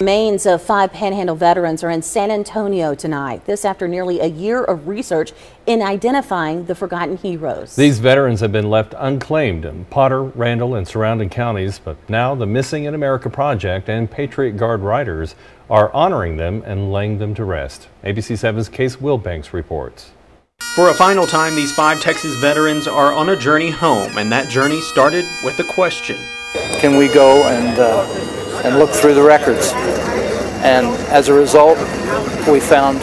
Remains of 5 Panhandle veterans are in San Antonio tonight. This after nearly a year of research in identifying the forgotten heroes. These veterans have been left unclaimed in Potter, Randall, and surrounding counties, but now the Missing in America Project and Patriot Guard Riders are honoring them and laying them to rest. ABC 7's Case Wilbanks reports. For a final time, these 5 Texas veterans are on a journey home, and that journey started with a question. Can we go and look through the records? And as a result, we found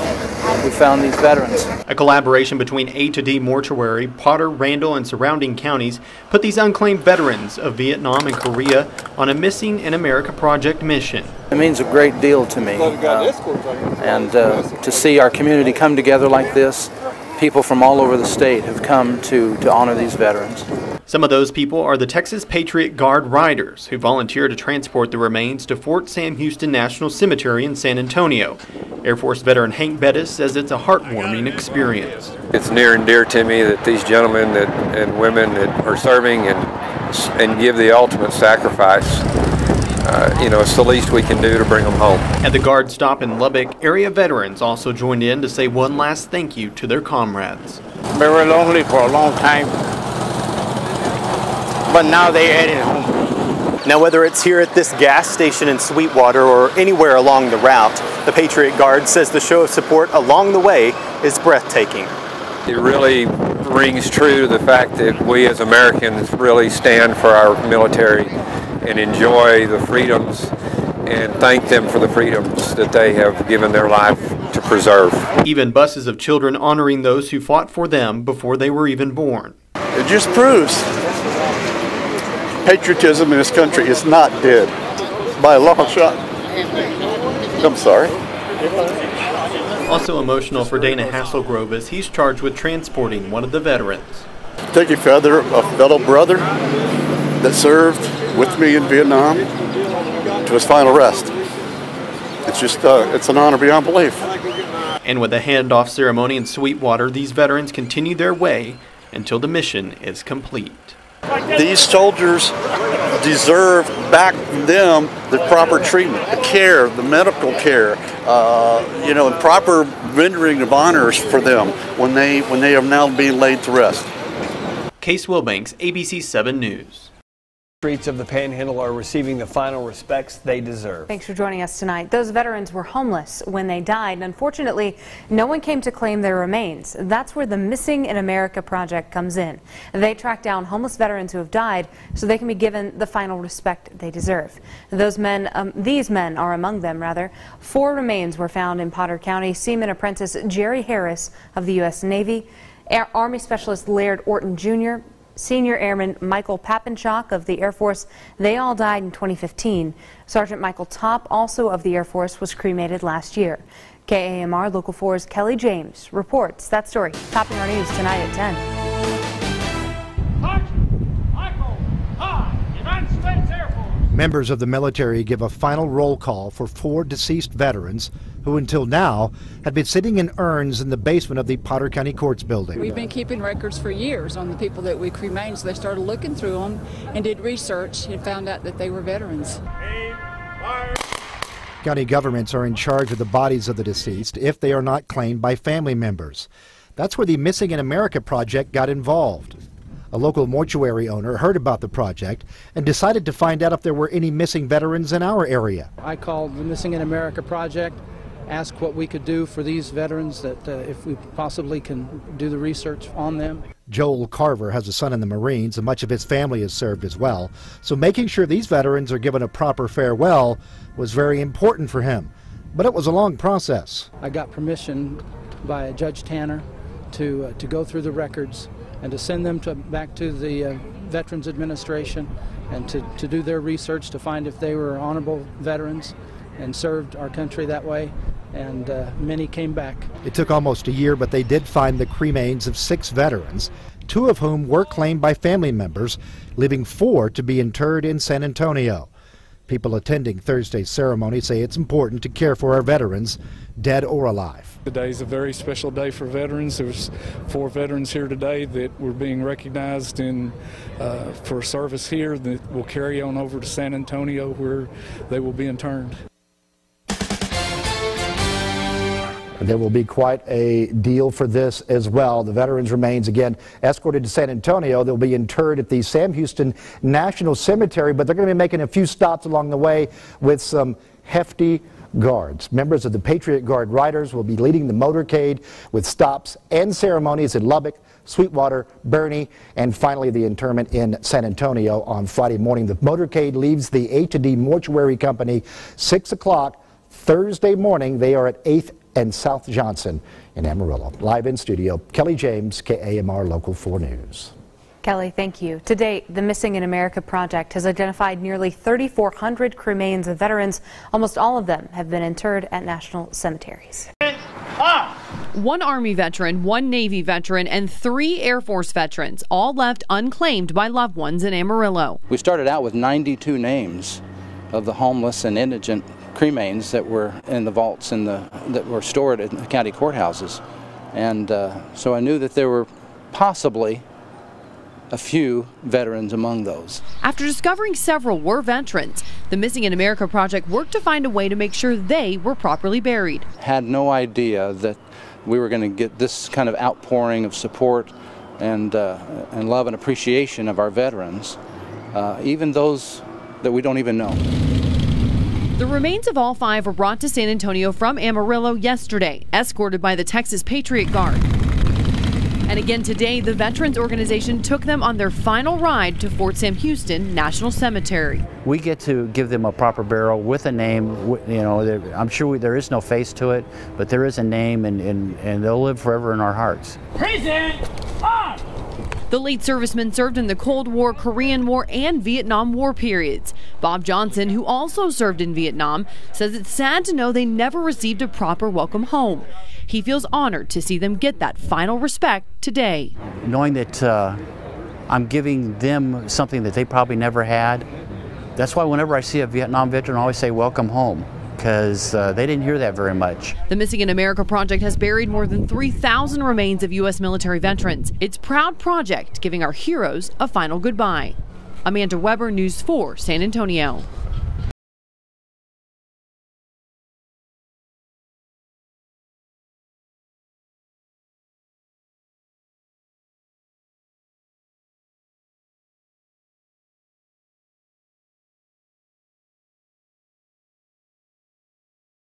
these veterans. A collaboration between A to D Mortuary, Potter, Randall, and surrounding counties put these unclaimed veterans of Vietnam and Korea on a Missing in America Project mission. It means a great deal to me, to see our community come together like this. People from all over the state have come to honor these veterans. Some of those people are the Texas Patriot Guard Riders, who volunteer to transport the remains to Fort Sam Houston National Cemetery in San Antonio. Air Force veteran Hank Bettis says it's a heartwarming experience. It's near and dear to me that these gentlemen and women that are serving and give the ultimate sacrifice. It's the least we can do to bring them home. At the guard stop in Lubbock, area veterans also joined in to say one last thank you to their comrades. They were lonely for a long time, but now they're headed home. Now, whether it's here at this gas station in Sweetwater or anywhere along the route, the Patriot Guard says the show of support along the way is breathtaking. It really rings true to the fact that we as Americans really stand for our military and enjoy the freedoms and thank them for the freedoms that they have given their life to preserve. Even buses of children honoring those who fought for them before they were even born. It just proves patriotism in this country is not dead by a long shot. I'm sorry. Also emotional for Dana Hasselgrove as he's charged with transporting one of the veterans. Thank you, Father, a fellow brother that served with me in Vietnam to his final rest. It's just, it's an honor beyond belief. And with the handoff ceremony in Sweetwater, these veterans continue their way until the mission is complete. These soldiers deserve back from them the proper treatment, the care, the medical care, and proper rendering of honors for them when they are now being laid to rest. Case Wilbanks, ABC 7 News. Streets of the Panhandle are receiving the final respects they deserve. Thanks for joining us tonight. Those veterans were homeless when they died, and unfortunately, no one came to claim their remains. That's where the Missing in America Project comes in. They track down homeless veterans who have died so they can be given the final respect they deserve. These men are among them, rather. 4 remains were found in Potter County. Seaman Apprentice Jerry Harris of the U.S. Navy, Army Specialist Laird Orton Jr., Senior Airman Michael Pappenchock of the Air Force, they all died in 2015. Sergeant Michael Topp, also of the Air Force, was cremated last year. KAMR Local 4's Kelly James reports that story. Topping our news tonight at 10. Members of the military give a final roll call for 4 deceased veterans who until now had been sitting in urns in the basement of the Potter County Courts building. We've been keeping records for years on the people that we cremated, so they started looking through them and did research and found out that they were veterans. County governments are in charge of the bodies of the deceased if they are not claimed by family members. That's where the Missing in America Project got involved. A local mortuary owner heard about the project and decided to find out if there were any missing veterans in our area. I called the Missing in America Project, asked what we could do for these veterans, that if we possibly can do the research on them. Joel Carver has a son in the Marines and much of his family has served as well, so making sure these veterans are given a proper farewell was very important for him, but it was a long process. I got permission by Judge Tanner to go through the records and to send them back to the Veterans Administration and to do their research to find if they were honorable veterans and served our country that way, and many came back. It took almost a year, but they did find the cremains of 6 veterans, 2 of whom were claimed by family members, leaving 4 to be interred in San Antonio. People attending Thursday's ceremony say it's important to care for our veterans, dead or alive. Today is a very special day for veterans. There's 4 veterans here today that were being recognized for service here that will carry on over to San Antonio where they will be interred. There will be quite a deal for this as well. The veterans' remains, again, escorted to San Antonio. They'll be interred at the Sam Houston National Cemetery, but they're going to be making a few stops along the way with some hefty guards. Members of the Patriot Guard Riders will be leading the motorcade with stops and ceremonies in Lubbock, Sweetwater, Bernie, and finally the interment in San Antonio on Friday morning. The motorcade leaves the A to D Mortuary Company 6 o'clock Thursday morning. They are at 8th and South Johnson in Amarillo. Live in studio, Kelly James, KAMR Local 4 News. Kelly, thank you. To date, the Missing in America Project has identified nearly 3,400 cremains of veterans. Almost all of them have been interred at national cemeteries. One Army veteran, one Navy veteran, and 3 Air Force veterans, all left unclaimed by loved ones in Amarillo. We started out with 92 names of the homeless and indigent cremains that were in the vaults and that were stored in the county courthouses. And so I knew that there were possibly a few veterans among those. After discovering several were veterans, the Missing in America Project worked to find a way to make sure they were properly buried. Had no idea that we were going to get this kind of outpouring of support and love and appreciation of our veterans, even those that we don't even know. The remains of all 5 were brought to San Antonio from Amarillo yesterday, escorted by the Texas Patriot Guard. And again today, the Veterans Organization took them on their final ride to Fort Sam Houston National Cemetery. We get to give them a proper burial with a name. You know, I'm sure there is no face to it, but there is a name, and they'll live forever in our hearts. Present on! The late servicemen served in the Cold War, Korean War, and Vietnam War periods. Bob Johnson, who also served in Vietnam, says it's sad to know they never received a proper welcome home. He feels honored to see them get that final respect today. Knowing that I'm giving them something that they probably never had, that's why whenever I see a Vietnam veteran, I always say welcome home, because they didn't hear that very much. The Missing in America Project has buried more than 3,000 remains of U.S. military veterans. It's a proud project, giving our heroes a final goodbye. Amanda Weber, News 4, San Antonio.